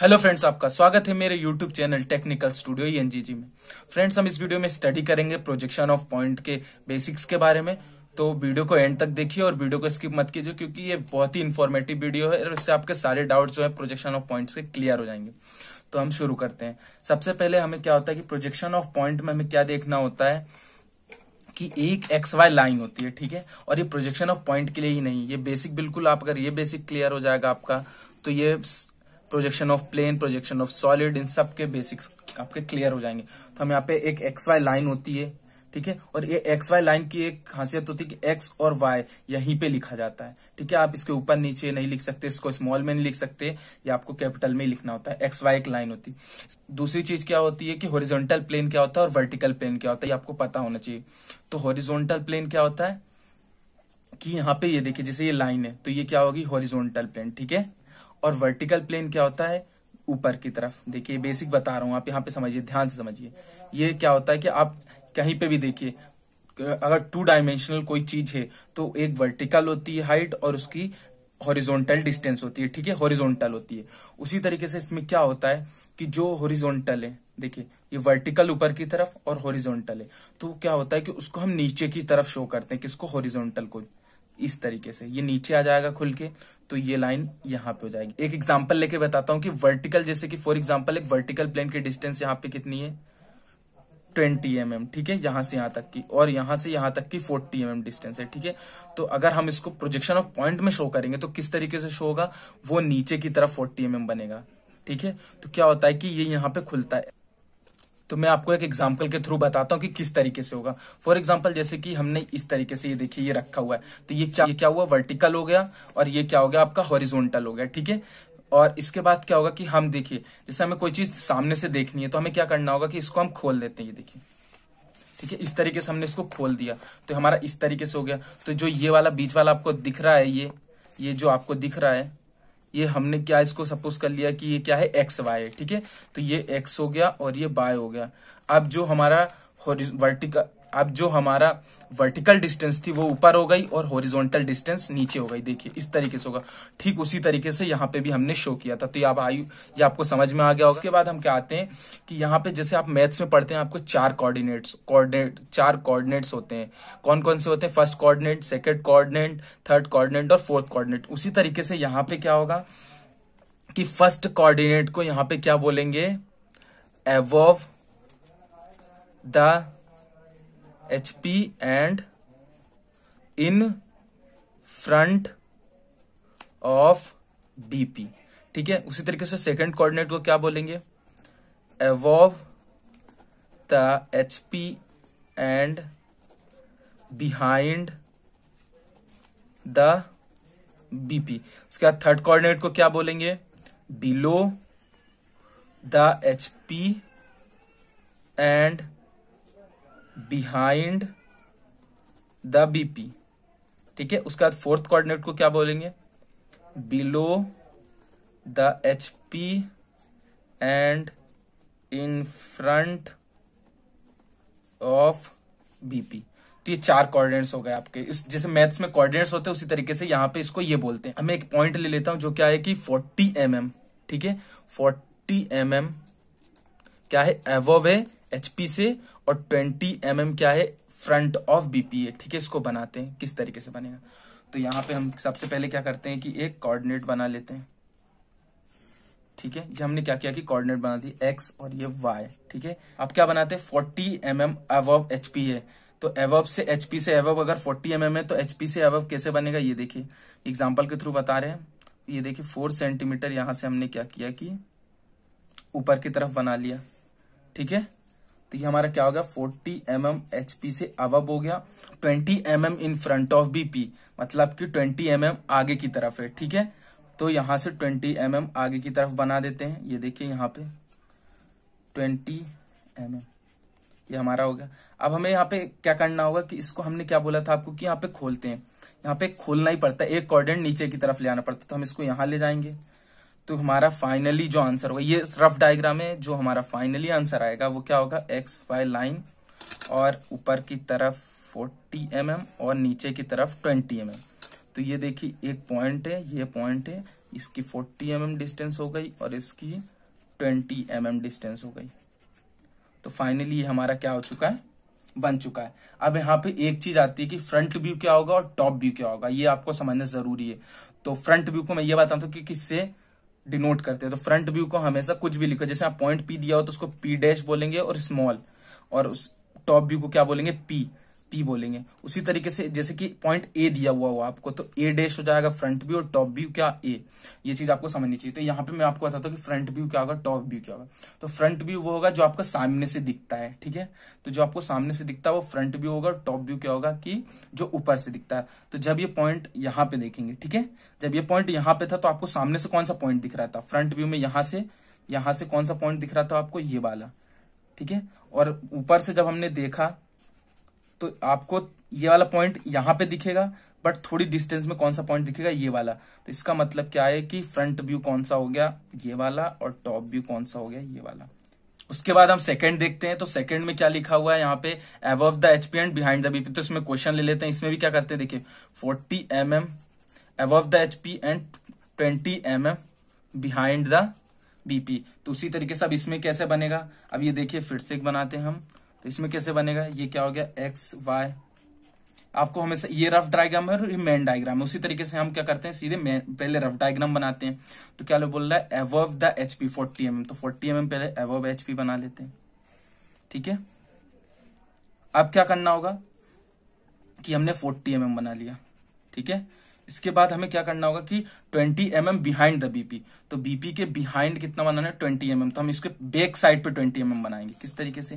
Hello friends, आपका स्वागत है मेरे YouTube channel technical studio NGG में। फ्रेंड्स, हम इस वीडियो में स्टडी करेंगे प्रोजेक्शन ऑफ पॉइंट के बेसिक्स के बारे में, तो वीडियो को एंड तक देखिए और वीडियो को स्किप मत कीजिए क्योंकि ये बहुत ही इन्फॉर्मेटिव वीडियो है और इससे आपके सारे डाउट्स जो है प्रोजेक्शन ऑफ पॉइंट्स के क्लियर हो जाएंगे। तो हम शुरू करते हैं। सबसे पहले हमें क्या होता है कि प्रोजेक्शन ऑफ पॉइंट में हमें क्या देखना होता है कि एक एक्स वाई लाइन होती है, ठीक है। और ये प्रोजेक्शन ऑफ पॉइंट के लिए ही नहीं, ये बेसिक बिल्कुल आप अगर ये बेसिक क्लियर हो जाएगा आपका तो ये projection of plane, projection of solid, इन सब के बेसिक्स आपके क्लियर हो जाएंगे। तो हम यहाँ पे एक एक्स वाई लाइन होती है, ठीक है। और ये एक्स वाई लाइन की एक खासियत होती है कि एक्स और वाई यहीं पे लिखा जाता है, ठीक है। आप इसके ऊपर नीचे नहीं लिख सकते, इसको स्मॉल में नहीं लिख सकते, ये आपको कैपिटल में ही लिखना होता है। एक्स वाई एक लाइन होती है। दूसरी चीज क्या होती है कि हॉरिजॉन्टल प्लेन क्या होता है और वर्टिकल प्लेन क्या होता है, ये आपको पता होना चाहिए। तो हॉरिजॉन्टल प्लेन क्या होता है कि यहाँ पे ये देखिए जैसे ये लाइन है तो ये क्या होगी, हॉरिजॉन्टल प्लेन, ठीक है। और वर्टिकल प्लेन क्या होता है, ऊपर की तरफ। देखिए बेसिक बता रहा हूं, आप यहाँ पे समझिए, ध्यान से समझिए। ये क्या होता है कि आप कहीं पे भी देखिए, अगर टू डायमेंशनल कोई चीज है तो एक वर्टिकल होती है हाइट और उसकी हॉरिजॉन्टल डिस्टेंस होती है, ठीक है, हॉरिजॉन्टल होती है। उसी तरीके से इसमें क्या होता है कि जो हॉरिजॉन्टल है, देखिए ये वर्टिकल ऊपर की तरफ और हॉरिजॉन्टल है, तो क्या होता है कि उसको हम नीचे की तरफ शो करते हैं, किसको, हॉरिजॉन्टल को। इस तरीके से ये नीचे आ जाएगा खुल के, तो ये लाइन यहाँ पे हो जाएगी। एक एग्जांपल लेके बताता हूँ कि वर्टिकल, जैसे कि फॉर एग्जांपल एक वर्टिकल प्लेन की डिस्टेंस यहाँ पे कितनी है, 20 mm, ठीक है, यहां से यहां तक की, और यहां से यहां तक की 40 mm डिस्टेंस है, ठीक है। तो अगर हम इसको प्रोजेक्शन ऑफ पॉइंट में शो करेंगे तो किस तरीके से शो होगा, वो नीचे की तरफ 40 mm बनेगा, ठीक है। तो क्या होता है कि ये यहाँ पे खुलता है। तो मैं आपको एक एग्जांपल के थ्रू बताता हूँ कि किस तरीके से होगा। फॉर एग्जांपल जैसे कि हमने इस तरीके से ये देखिए ये रखा हुआ है, तो ये क्या हुआ, वर्टिकल हो गया, और ये क्या हो गया आपका, हॉरिजॉन्टल हो गया, ठीक है। और इसके बाद क्या होगा कि हम देखिए जैसे हमें कोई चीज सामने से देखनी है तो हमें क्या करना होगा कि इसको हम खोल देते हैं, ये देखिए, ठीक है, इस तरीके से हमने इसको खोल दिया तो हमारा इस तरीके से हो गया। तो जो ये वाला बीच वाला आपको दिख रहा है, ये जो आपको दिख रहा है, ये हमने क्या इसको सपोज कर लिया कि ये क्या है, एक्स वाई है, ठीक है। तो ये एक्स हो गया और ये वाई हो गया। अब जो हमारा वर्टिकल डिस्टेंस थी वो ऊपर हो गई और हॉरिजॉन्टल डिस्टेंस नीचे हो गई, देखिए इस तरीके से होगा। ठीक उसी तरीके से यहाँ पे भी हमने शो किया था, तो ये आपको समझ में आ गया होगा। उसके बाद हम क्या आते हैं कि यहाँ पे जैसे आप मैथ्स में पढ़ते हैं आपको चार कोऑर्डिनेट्स होते हैं। कौन कौन से होते हैं, first coordinate, second coordinate, third coordinate और फोर्थ कोऑर्डिनेट। उसी तरीके से यहाँ पे क्या होगा कि फर्स्ट कोऑर्डिनेट को यहाँ पे क्या बोलेंगे, above the HP and in front of BP, ठीक है। उसी तरीके से सेकंड कोऑर्डिनेट को क्या बोलेंगे, above the HP and behind the BP। उसके बाद थर्ड कोऑर्डिनेट को क्या बोलेंगे, below the HP and behind the BP, ठीक है। उसके बाद फोर्थ कोऑर्डिनेट को क्या बोलेंगे, below the HP and in front of BP. तो ये चार कोऑर्डिनेट्स हो गए आपके। इस जैसे मैथ्स में कोऑर्डिनेट्स होते हैं उसी तरीके से यहाँ पे इसको ये बोलते हैं। मैं एक पॉइंट ले लेता हूं जो क्या है कि 40 mm, ठीक है। 40 mm क्या है, एबव है एचपी से, और 20 mm क्या है, फ्रंट ऑफ बीपी है, ठीक है। इसको बनाते हैं, किस तरीके से बनेगा, तो यहाँ पे हम सबसे पहले क्या करते हैं कि एक कोऑर्डिनेट बना लेते हैं, ठीक है। ये हमने क्या किया कि कोऑर्डिनेट बना दी x और ये y, ठीक है। अब क्या बनाते हैं, 40 mm अबव एचपी है, तो अबव से एचपी से अबव अगर 40 mm है तो एचपी से अबव कैसे बनेगा, ये देखिए एग्जाम्पल के थ्रू बता रहे हैं। ये देखिए 4 cm यहां से हमने क्या किया कि ऊपर की तरफ बना लिया, ठीक है। तो ये हमारा क्या होगा, 40 mm एचपी से अबव हो गया, 20 mm in front of BP, मतलब कि 20 mm आगे की तरफ है, ठीक है। तो यहां से 20 mm आगे की तरफ बना देते हैं, ये देखिए यहाँ पे 20 mm, ये हमारा हो गया। अब हमें यहाँ पे क्या करना होगा कि इसको हमने क्या बोला था आपको कि यहाँ पे खोलते हैं, यहाँ पे खोलना ही पड़ता है, एक कोऑर्डिनेट नीचे की तरफ ले आना पड़ता है, तो हम इसको यहाँ ले जाएंगे। तो हमारा फाइनली जो आंसर होगा, ये रफ डायग्राम है, जो हमारा फाइनली आंसर आएगा वो क्या होगा, एक्स वाई लाइन और ऊपर की तरफ 40 mm और नीचे की तरफ 20 mm। तो ये देखिए एक पॉइंट है, ये पॉइंट है, इसकी 40 mm डिस्टेंस हो गई और इसकी 20 mm डिस्टेंस हो गई। तो फाइनली ये हमारा क्या हो चुका है, बन चुका है। अब यहाँ पे एक चीज आती है कि फ्रंट व्यू क्या होगा और टॉप व्यू क्या होगा, ये आपको समझना जरूरी है। तो फ्रंट व्यू को मैं ये बताता हूँ कि किससे डिनोट करते हैं। तो फ्रंट व्यू को हमेशा कुछ भी लिखो, जैसे आप पॉइंट पी दिया हो तो उसको पी डैश बोलेंगे और स्मॉल, और उस टॉप व्यू को क्या बोलेंगे, पी पी बोलेंगे। उसी तरीके से जैसे कि पॉइंट ए दिया हुआ हो आपको तो ए डैश हो जाएगा फ्रंट व्यू और टॉप व्यू क्या ए, ये चीज आपको समझनी चाहिए। तो यहाँ पे मैं आपको बताता हूँ कि फ्रंट व्यू क्या होगा, टॉप व्यू क्या होगा। तो फ्रंट व्यू वो होगा जो आपको सामने से दिखता है, ठीक है। तो जो आपको सामने से दिखता है वो फ्रंट व्यू होगा। टॉप व्यू क्या होगा कि जो ऊपर से दिखता है। तो जब ये पॉइंट यहाँ पे देखेंगे, ठीक है, जब ये पॉइंट यहाँ पे था तो आपको सामने से कौन सा पॉइंट दिख रहा था, फ्रंट व्यू में यहाँ से कौन सा पॉइंट दिख रहा था आपको, ये वाला, ठीक है। और ऊपर से जब हमने देखा तो आपको ये वाला पॉइंट यहां पे दिखेगा, बट थोड़ी डिस्टेंस में कौन सा पॉइंट दिखेगा, ये वाला। तो इसका मतलब क्या है कि फ्रंट व्यू कौन सा हो गया, ये वाला, और टॉप व्यू कौन सा हो गया, ये वाला। उसके बाद हम सेकंड देखते हैं। तो सेकंड में क्या लिखा हुआ है यहाँ पे, above the HP and behind the BP. तो इसमें क्वेश्चन ले लेते हैं। इसमें भी क्या करते हैं, देखिए 40 mm above the HP and 20 mm behind the BP. तो उसी तरीके से अब इसमें कैसे बनेगा, अब ये देखिए फिर से एक बनाते हैं हम। तो इसमें कैसे बनेगा, ये क्या हो गया एक्स वाई। आपको हमेशा ये रफ डायग्राम है और ये मेन डायग्राम है, उसी तरीके से हम क्या करते हैं सीधे पहले रफ डायग्राम बनाते हैं। तो क्या बोल रहा है अबव द एचपी 40 mm, तो 40 mm पहले अबव एचपी बना लेते हैं, ठीक है। अब क्या करना होगा कि हमने 40 mm बना लिया, ठीक है। इसके बाद हमें क्या करना होगा कि 20 mm बिहाइंड द बीपी। तो बीपी के बिहाइंड कितना बनाना है, 20 mm। तो हम इसके बैक साइड पे 20 mm बनाएंगे। किस तरीके से,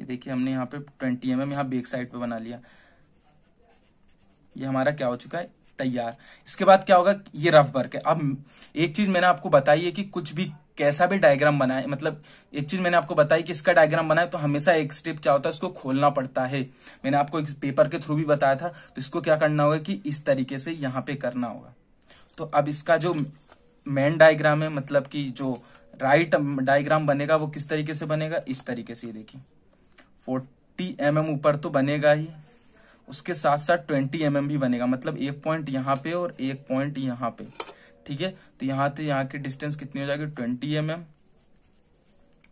ये देखिए हमने यहाँ पे 20 mm यहाँ बैक साइड पे बना लिया। ये हमारा क्या हो चुका है, तैयार। इसके बाद क्या होगा, ये रफ वर्क है। अब एक चीज मैंने आपको बताई है कि कुछ भी कैसा भी डायग्राम बनाए, मतलब एक चीज मैंने आपको बताई कि इसका डायग्राम बनाए तो हमेशा एक स्टेप क्या होता है, इसको खोलना पड़ता है। मैंने आपको एक पेपर के थ्रू भी बताया था। तो इसको क्या करना होगा कि इस तरीके से यहाँ पे करना होगा। तो अब इसका जो मेन डायग्राम है, मतलब कि जो राइट डायग्राम बनेगा वो किस तरीके से बनेगा, इस तरीके से। देखिए 40 mm ऊपर तो बनेगा ही, उसके साथ साथ 20 mm भी बनेगा, मतलब एक पॉइंट यहाँ पे और एक पॉइंट यहाँ पे, ठीक है। तो यहाँ से यहाँ की डिस्टेंस कितनी हो जाएगी 20 mm,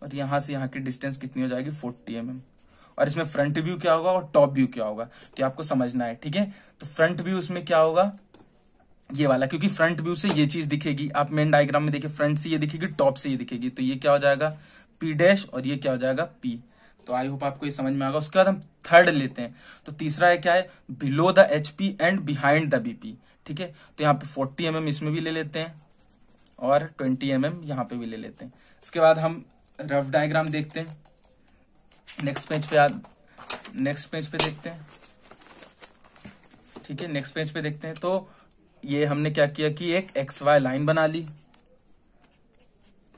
और यहाँ से यहाँ की डिस्टेंस कितनी हो जाएगी 40 mm। और इसमें फ्रंट व्यू क्या होगा और टॉप व्यू क्या होगा कि आपको समझना है, ठीक है। तो फ्रंट व्यू इसमें क्या होगा, ये वाला, क्योंकि फ्रंट व्यू से ये चीज दिखेगी। आप मेन डायग्राम में देखिए फ्रंट से ये दिखेगी, टॉप से ये दिखेगी। तो ये क्या हो जाएगा पी डैश और ये क्या हो जाएगा पी। तो आई होप आपको ये समझ में आएगा। उसके बाद हम थर्ड लेते हैं। तो तीसरा है क्या है, below the HP and behind the BP, ठीक है। तो यहाँ पे 40 mm इसमें भी ले लेते हैं और 20 mm यहाँ पे भी ले लेते हैं। इसके बाद हम रफ डायग्राम देखते हैं। नेक्स्ट पेज पे देखते हैं, ठीक है। नेक्स्ट पेज पे देखते हैं। तो ये हमने क्या किया कि एक एक्स वाई लाइन बना ली।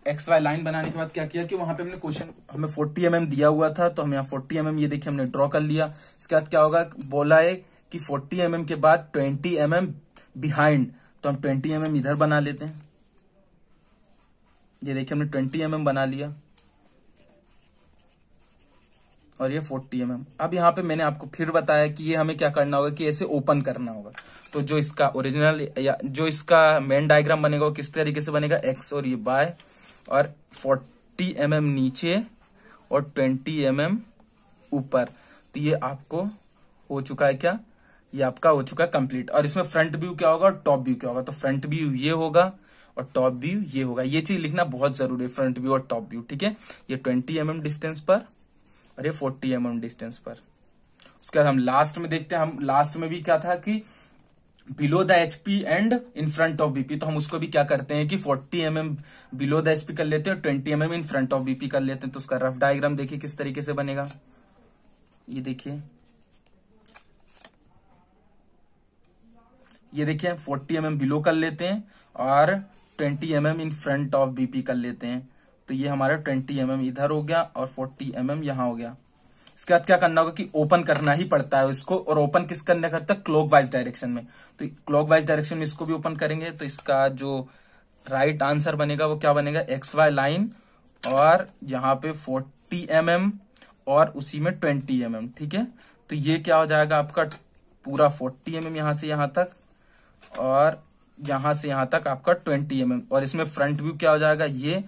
एक्स वाई लाइन बनाने के बाद क्या किया कि वहां पे हमने क्वेश्चन हमें 40 mm दिया हुआ था, तो हम यहाँ 40 mm ये देखिए हमने ड्रॉ कर लिया। इसके बाद क्या होगा, बोला है कि 40 mm के बाद 20 mm बिहाइंड। तो हम 20 mm इधर बना लेते हैं। ये देखिए हमने 20 mm बना लिया और ये 40 mm। अब यहाँ पे मैंने आपको फिर बताया कि ये हमें क्या करना होगा कि ऐसे ओपन करना होगा। तो जो इसका ओरिजिनल या जो इसका मेन डायग्राम बनेगा वो किस तरीके से बनेगा, एक्स और ये बाय, और 40 mm नीचे और 20 mm ऊपर। तो ये आपको हो चुका है क्या, ये आपका हो चुका है कंप्लीट। और इसमें फ्रंट व्यू क्या होगा और टॉप व्यू क्या होगा। तो फ्रंट व्यू ये होगा और टॉप व्यू ये होगा। ये चीज लिखना बहुत जरूरी है, फ्रंट व्यू और टॉप व्यू, ठीक है। ये 20 mm डिस्टेंस पर और ये 40 mm डिस्टेंस पर। उसके बाद हम लास्ट में देखते हैं। हम लास्ट में भी क्या था कि below the HP and in front of BP. तो हम उसको भी क्या करते हैं कि 40 mm बिलो द एचपी कर लेते हैं और 20 mm in front of BP कर लेते हैं। तो उसका रफ डायग्राम देखिए किस तरीके से बनेगा, ये देखिए। ये देखिए 40 mm बिलो कर लेते हैं और 20 mm in front of BP कर लेते हैं। तो ये हमारा 20 mm इधर हो गया और 40 mm यहां हो गया। इसके बाद क्या करना होगा कि ओपन करना ही पड़ता है इसको। और ओपन किस करने करता है, क्लॉकवाइज डायरेक्शन में। तो क्लॉकवाइज डायरेक्शन में इसको भी ओपन करेंगे। तो इसका जो राइट आंसर बनेगा वो क्या बनेगा, एक्स वाई लाइन और यहाँ पे 40 mm और उसी में 20 mm, ठीक है। तो ये क्या हो जाएगा आपका पूरा 40 mm यहाँ से यहाँ तक और यहां से यहां तक आपका 20 mm, और इसमें फ्रंट व्यू क्या हो जाएगा ये,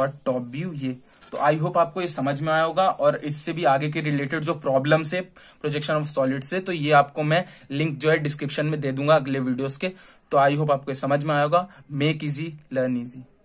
और टॉप व्यू ये। तो आई होप आपको ये समझ में आया होगा, और इससे भी आगे के रिलेटेड जो प्रॉब्लम्स है प्रोजेक्शन ऑफ सॉलिड से, तो ये आपको मैं लिंक जो है डिस्क्रिप्शन में दे दूंगा अगले वीडियोस के। तो आई होप आपको ये समझ में आया होगा। Make easy learn easy.